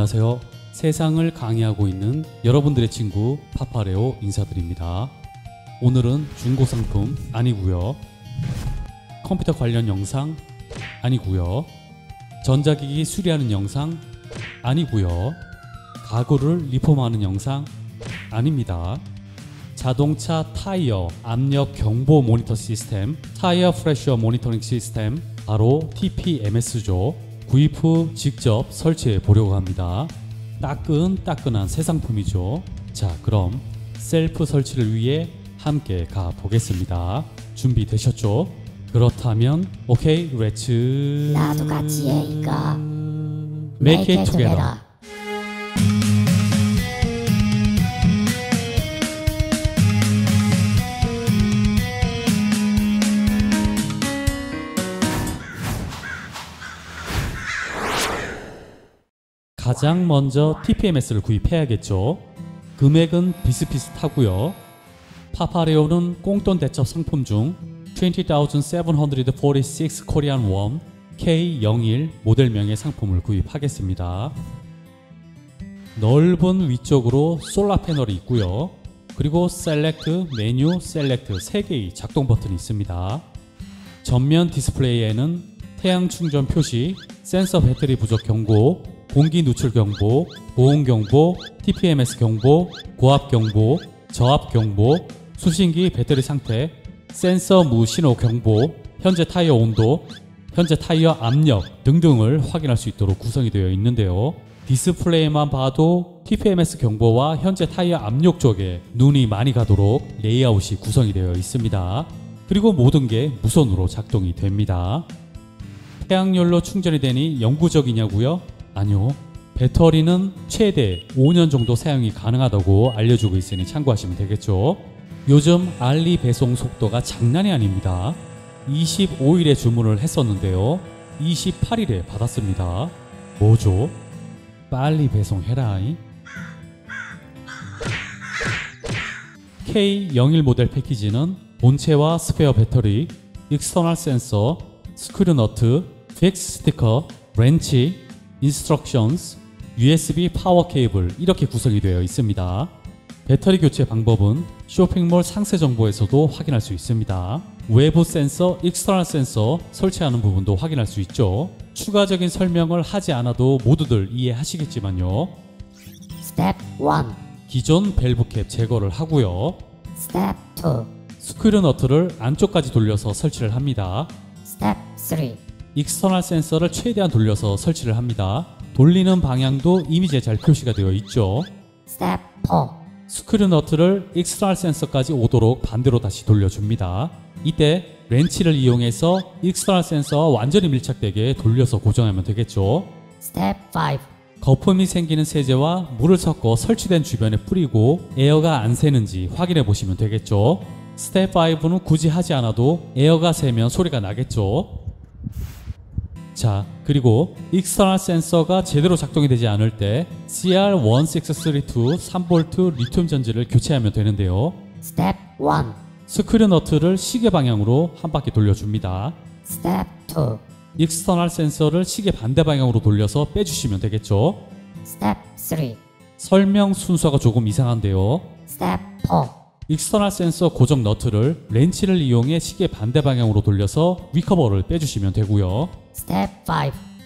안녕하세요. 세상을 강의하고 있는 여러분들의 친구 파파레오 인사드립니다. 오늘은 중고 상품 아니고요. 컴퓨터 관련 영상 아니고요. 전자기기 수리하는 영상 아니고요. 가구를 리폼하는 영상 아닙니다. 자동차 타이어 압력 경보 모니터 시스템, 타이어 프레셔 모니터링 시스템, 바로 TPMS죠. 구입 후 직접 설치해 보려고 합니다. 따끈따끈한 새 상품이죠. 자, 그럼 셀프 설치를 위해 함께 가보겠습니다. 준비되셨죠? 그렇다면 오케이, 렛츠 나도 같이 해 이거 Make it together. 가장 먼저 TPMS를 구입해야겠죠. 금액은 비슷비슷하고요. 파파레오는 꽁돈 대첩 상품 중 20,746 코리안 원 K01 모델명의 상품을 구입하겠습니다. 넓은 위쪽으로 솔라 패널이 있고요. 그리고 셀렉트, 메뉴, 셀렉트 3개의 작동 버튼이 있습니다. 전면 디스플레이에는 태양 충전 표시, 센서 배터리 부족 경고, 공기 누출 경보, 보온 경보, TPMS 경보, 고압 경보, 저압 경보, 수신기 배터리 상태, 센서 무 신호 경보, 현재 타이어 온도, 현재 타이어 압력 등등을 확인할 수 있도록 구성이 되어 있는데요. 디스플레이만 봐도 TPMS 경보와 현재 타이어 압력 쪽에 눈이 많이 가도록 레이아웃이 구성이 되어 있습니다. 그리고 모든 게 무선으로 작동이 됩니다. 태양열로 충전이 되니 영구적이냐고요? 아니요. 배터리는 최대 5년 정도 사용이 가능하다고 알려주고 있으니 참고하시면 되겠죠. 요즘 알리 배송 속도가 장난이 아닙니다. 25일에 주문을 했었는데요. 28일에 받았습니다. 뭐죠? 빨리 배송해라잉. K01 모델 패키지는 본체와 스페어 배터리, 익스터널 센서, 스크류 너트, 픽스 스티커, 렌치, 인스트럭션스, USB 파워 케이블 이렇게 구성이 되어 있습니다. 배터리 교체 방법은 쇼핑몰 상세 정보에서도 확인할 수 있습니다. 외부 센서, 익스터널 센서 설치하는 부분도 확인할 수 있죠. 추가적인 설명을 하지 않아도 모두들 이해하시겠지만요. 스텝 1. 기존 밸브캡 제거를 하고요. 스텝 2. 스크류 너트를 안쪽까지 돌려서 설치를 합니다. 스텝 3. 익스터널 센서를 최대한 돌려서 설치를 합니다. 돌리는 방향도 이미지에 잘 표시가 되어 있죠. 스텝 4. 스크류 너트를 익스터널 센서까지 오도록 반대로 다시 돌려줍니다. 이때 렌치를 이용해서 익스터널 센서와 완전히 밀착되게 돌려서 고정하면 되겠죠. 스텝 5. 거품이 생기는 세제와 물을 섞어 설치된 주변에 뿌리고 에어가 안 새는지 확인해 보시면 되겠죠. 스텝 5는 굳이 하지 않아도 에어가 새면 소리가 나겠죠. 자, 그리고 익스터널 센서가 제대로 작동이 되지 않을 때 CR1632 3V 리튬 전지를 교체하면 되는데요. 스텝 1. 스크류 너트를 시계 방향으로 한 바퀴 돌려줍니다. 스텝 2. 익스터널 센서를 시계 반대 방향으로 돌려서 빼주시면 되겠죠. 스텝 3. 설명 순서가 조금 이상한데요. 스텝 4. 익스터널 센서 고정 너트를 렌치를 이용해 시계 반대 방향으로 돌려서 위커버를 빼주시면 되고요. 스텝 5.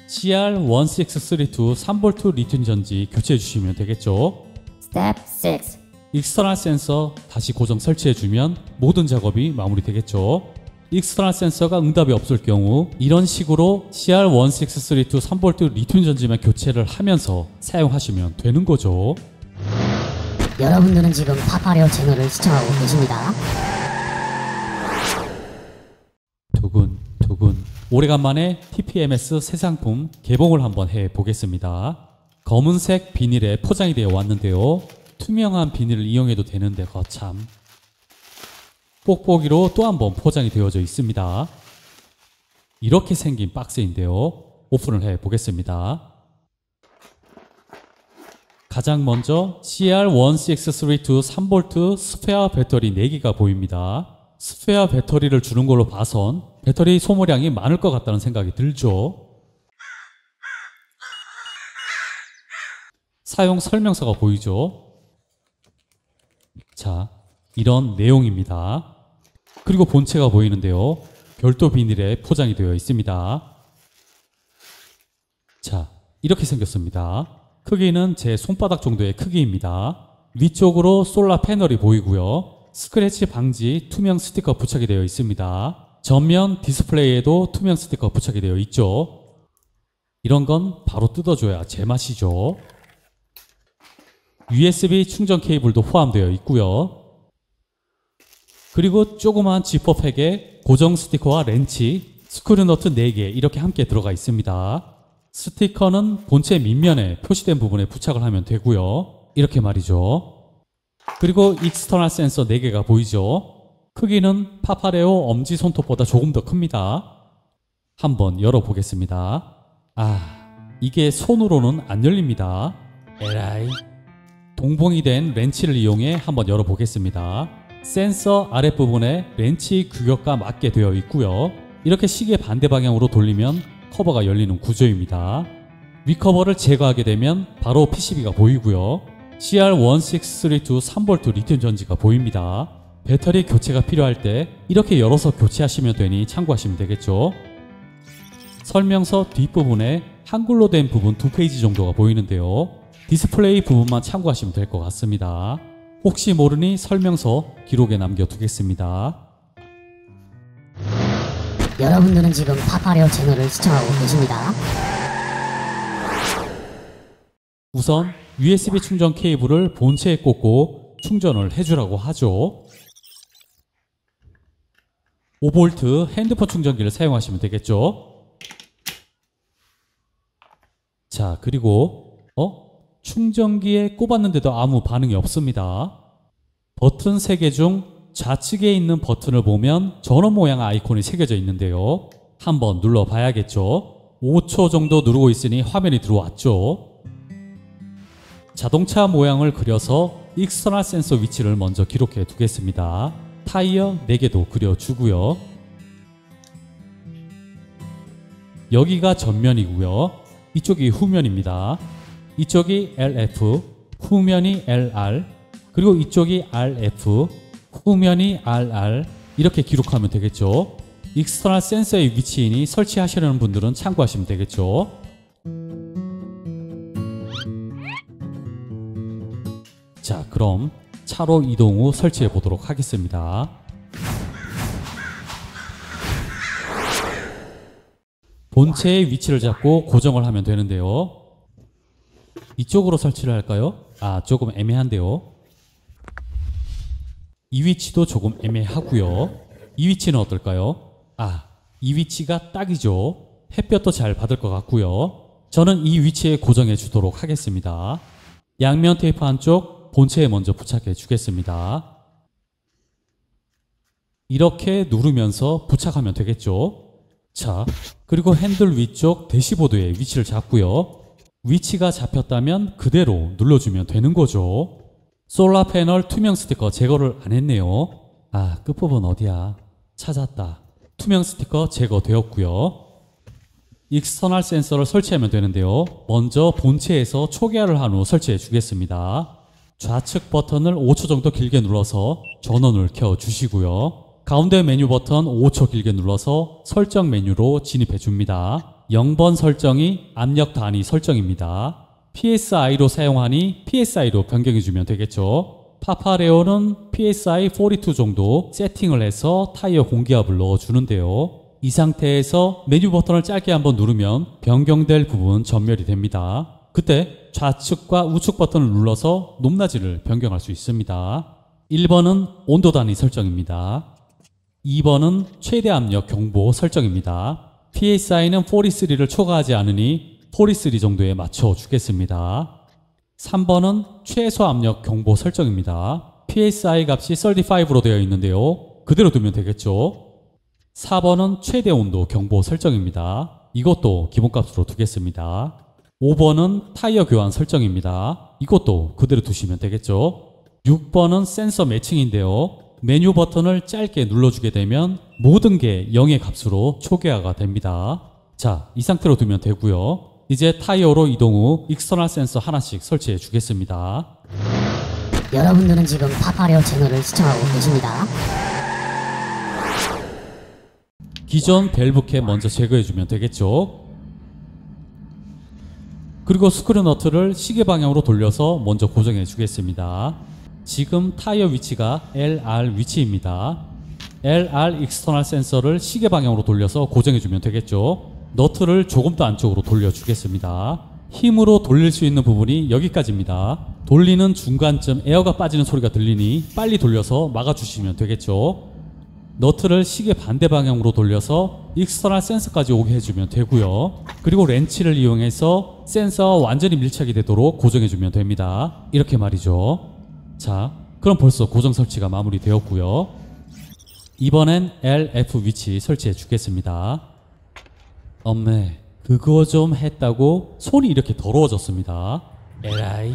CR1632 3V 리튬 전지 교체해주시면 되겠죠. 스텝 6. 익스터널 센서 다시 고정 설치해주면 모든 작업이 마무리되겠죠. 익스터널 센서가 응답이 없을 경우 이런 식으로 CR1632 3V 리튬 전지만 교체를 하면서 사용하시면 되는 거죠. 여러분들은 지금 파파레오 채널을 시청하고 계십니다. 두근두근. 오래간만에 TPMS 새 상품 개봉을 한번 해보겠습니다. 검은색 비닐에 포장이 되어 왔는데요. 투명한 비닐을 이용해도 되는데 거참. 뽁뽁이로 또 한번 포장이 되어져 있습니다. 이렇게 생긴 박스인데요. 오픈을 해보겠습니다. 가장 먼저 CR1632 3V 스페어 배터리 4개가 보입니다. 스페어 배터리를 주는 걸로 봐선 배터리 소모량이 많을 것 같다는 생각이 들죠. 사용 설명서가 보이죠. 자, 이런 내용입니다. 그리고 본체가 보이는데요. 별도 비닐에 포장이 되어 있습니다. 자, 이렇게 생겼습니다. 크기는 제 손바닥 정도의 크기입니다. 위쪽으로 솔라 패널이 보이고요. 스크래치 방지 투명 스티커 부착이 되어 있습니다. 전면 디스플레이에도 투명 스티커 부착이 되어 있죠. 이런 건 바로 뜯어줘야 제맛이죠. USB 충전 케이블도 포함되어 있고요. 그리고 조그만 지퍼팩에 고정 스티커와 렌치, 스크류너트 4개 이렇게 함께 들어가 있습니다. 스티커는 본체 밑면에 표시된 부분에 부착을 하면 되고요. 이렇게 말이죠. 그리고 익스터널 센서 4개가 보이죠. 크기는 파파레오 엄지손톱보다 조금 더 큽니다. 한번 열어보겠습니다. 아, 이게 손으로는 안 열립니다. 에라이. 동봉이 된 렌치를 이용해 한번 열어보겠습니다. 센서 아랫부분에 렌치 규격과 맞게 되어 있고요. 이렇게 시계 반대 방향으로 돌리면 커버가 열리는 구조입니다. 위커버를 제거하게 되면 바로 PCB가 보이고요. CR1632 3V 리튬 전지가 보입니다. 배터리 교체가 필요할 때 이렇게 열어서 교체하시면 되니 참고하시면 되겠죠. 설명서 뒷부분에 한글로 된 부분 2페이지 정도가 보이는데요. 디스플레이 부분만 참고하시면 될 것 같습니다. 혹시 모르니 설명서 기록에 남겨두겠습니다. 여러분들은 지금 파파레오 채널을 시청하고 계십니다. 우선 USB 충전 케이블을 본체에 꽂고 충전을 해주라고 하죠. 5V 핸드폰 충전기를 사용하시면 되겠죠. 자, 그리고 충전기에 꼽았는데도 아무 반응이 없습니다. 버튼 3개 중 좌측에 있는 버튼을 보면 전원 모양 아이콘이 새겨져 있는데요. 한번 눌러봐야겠죠. 5초 정도 누르고 있으니 화면이 들어왔죠. 자동차 모양을 그려서 익스터널 센서 위치를 먼저 기록해 두겠습니다. 타이어 4개도 그려주고요. 여기가 전면이고요. 이쪽이 후면입니다. 이쪽이 LF, 후면이 LR, 그리고 이쪽이 RF, 후면이 RR 이렇게 기록하면 되겠죠. 익스터널 센서의 위치이니 설치하시려는 분들은 참고하시면 되겠죠. 자, 그럼 차로 이동 후 설치해 보도록 하겠습니다. 본체의 위치를 잡고 고정을 하면 되는데요. 이쪽으로 설치를 할까요? 아, 조금 애매한데요. 이 위치도 조금 애매하고요. 이 위치는 어떨까요? 아, 이 위치가 딱이죠. 햇볕도 잘 받을 것 같고요. 저는 이 위치에 고정해 주도록 하겠습니다. 양면 테이프 한쪽 본체에 먼저 부착해 주겠습니다. 이렇게 누르면서 부착하면 되겠죠. 자, 그리고 핸들 위쪽 대시보드에 위치를 잡고요. 위치가 잡혔다면 그대로 눌러주면 되는 거죠. 솔라 패널 투명 스티커 제거를 안 했네요. 아, 끝부분 어디야? 찾았다. 투명 스티커 제거되었고요. 익스터널 센서를 설치하면 되는데요. 먼저 본체에서 초기화를 한 후 설치해 주겠습니다. 좌측 버튼을 5초 정도 길게 눌러서 전원을 켜 주시고요. 가운데 메뉴 버튼 5초 길게 눌러서 설정 메뉴로 진입해 줍니다. 0번 설정이 압력 단위 설정입니다. PSI로 사용하니 PSI로 변경해 주면 되겠죠. 파파레오는 PSI 42 정도 세팅을 해서 타이어 공기압을 넣어 주는데요. 이 상태에서 메뉴 버튼을 짧게 한번 누르면 변경될 부분 전멸이 됩니다. 그때 좌측과 우측 버튼을 눌러서 높낮이를 변경할 수 있습니다. 1번은 온도 단위 설정입니다. 2번은 최대 압력 경보 설정입니다. PSI는 43를 초과하지 않으니 43 정도에 맞춰 주겠습니다. 3번은 최소 압력 경보 설정입니다. PSI 값이 35로 되어 있는데요. 그대로 두면 되겠죠. 4번은 최대 온도 경보 설정입니다. 이것도 기본값으로 두겠습니다. 5번은 타이어 교환 설정입니다. 이것도 그대로 두시면 되겠죠. 6번은 센서 매칭인데요. 메뉴 버튼을 짧게 눌러주게 되면 모든 게 0의 값으로 초기화가 됩니다. 자, 이 상태로 두면 되고요. 이제 타이어로 이동 후 익스터널 센서 하나씩 설치해 주겠습니다. 여러분들은 지금 파파레오 채널을 시청하고 계십니다. 기존 밸브캡 먼저 제거해주면 되겠죠. 그리고 스크류 너트를 시계 방향으로 돌려서 먼저 고정해 주겠습니다. 지금 타이어 위치가 LR 위치입니다. LR 익스터널 센서를 시계 방향으로 돌려서 고정해 주면 되겠죠. 너트를 조금 더 안쪽으로 돌려주겠습니다. 힘으로 돌릴 수 있는 부분이 여기까지입니다. 돌리는 중간쯤 에어가 빠지는 소리가 들리니 빨리 돌려서 막아주시면 되겠죠. 너트를 시계 반대 방향으로 돌려서 익스터널 센서까지 오게 해주면 되고요. 그리고 렌치를 이용해서 센서와 완전히 밀착이 되도록 고정해주면 됩니다. 이렇게 말이죠. 자, 그럼 벌써 고정 설치가 마무리되었고요. 이번엔 LF 위치 설치해 주겠습니다. 엄매, 그거 좀 했다고 손이 이렇게 더러워졌습니다. 에라이.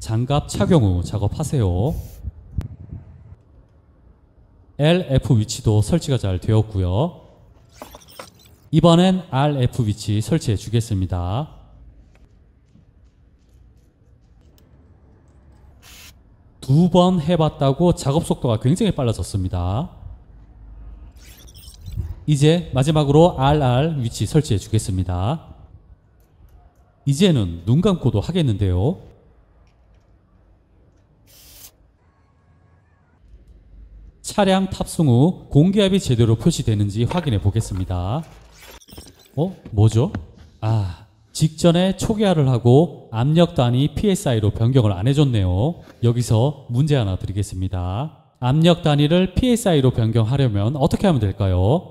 장갑 착용 후 작업하세요. LF 위치도 설치가 잘 되었고요. 이번엔 RF 위치 설치해 주겠습니다. 두 번 해봤다고 작업 속도가 굉장히 빨라졌습니다. 이제 마지막으로 RR 위치 설치해 주겠습니다. 이제는 눈 감고도 하겠는데요. 차량 탑승 후 공기압이 제대로 표시되는지 확인해 보겠습니다. 뭐죠? 직전에 초기화를 하고 압력단위 PSI로 변경을 안 해줬네요. 여기서 문제 하나 드리겠습니다. 압력 단위를 PSI로 변경하려면 어떻게 하면 될까요?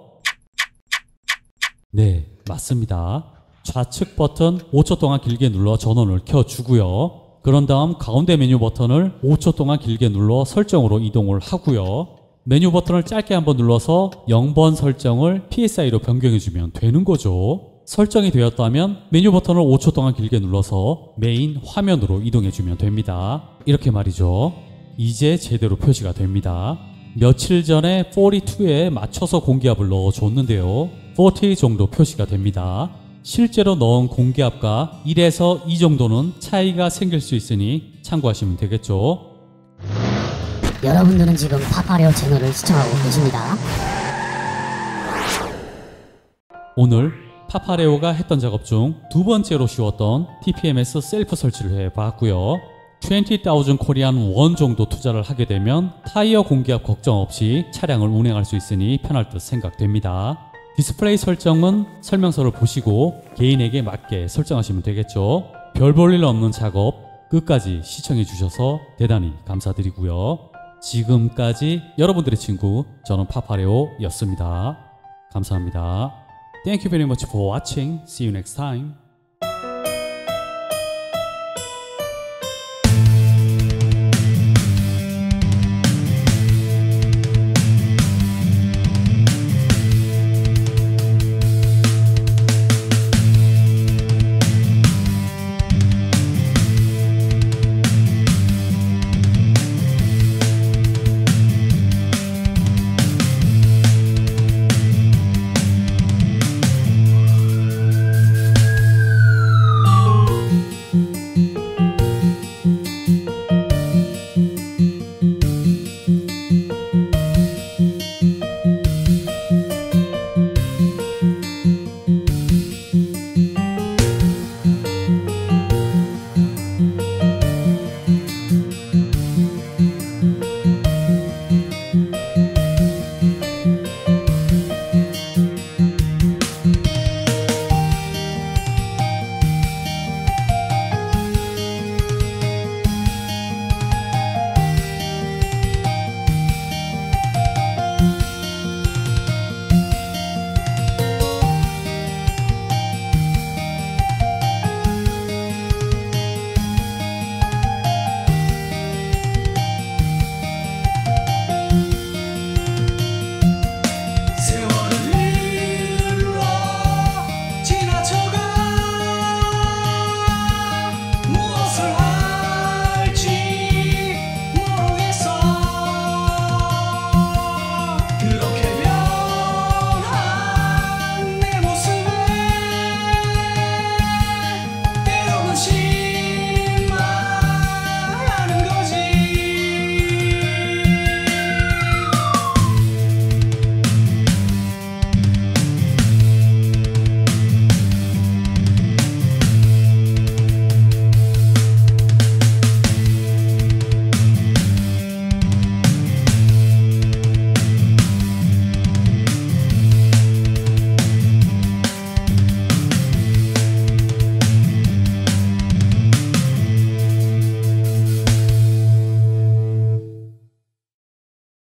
네, 맞습니다. 좌측 버튼 5초 동안 길게 눌러 전원을 켜주고요. 그런 다음 가운데 메뉴 버튼을 5초 동안 길게 눌러 설정으로 이동을 하고요. 메뉴 버튼을 짧게 한번 눌러서 0번 설정을 PSI로 변경해주면 되는 거죠. 설정이 되었다면 메뉴 버튼을 5초 동안 길게 눌러서 메인 화면으로 이동해주면 됩니다. 이렇게 말이죠. 이제 제대로 표시가 됩니다. 며칠 전에 42에 맞춰서 공기압을 넣어줬는데요. 40 정도 표시가 됩니다. 실제로 넣은 공기압과 1에서 2 정도는 차이가 생길 수 있으니 참고하시면 되겠죠. 여러분들은 지금 파파레오 채널을 시청하고 계십니다. 오늘 파파레오가 했던 작업 중 두 번째로 쉬웠던 TPMS 셀프 설치를 해봤고요. 20,000 코리안 원 정도 투자를 하게 되면 타이어 공기압 걱정 없이 차량을 운행할 수 있으니 편할 듯 생각됩니다. 디스플레이 설정은 설명서를 보시고 개인에게 맞게 설정하시면 되겠죠. 별 볼 일 없는 작업 끝까지 시청해 주셔서 대단히 감사드리고요. 지금까지 여러분들의 친구, 저는 파파레오였습니다. 감사합니다. Thank you very much for watching. See you next time.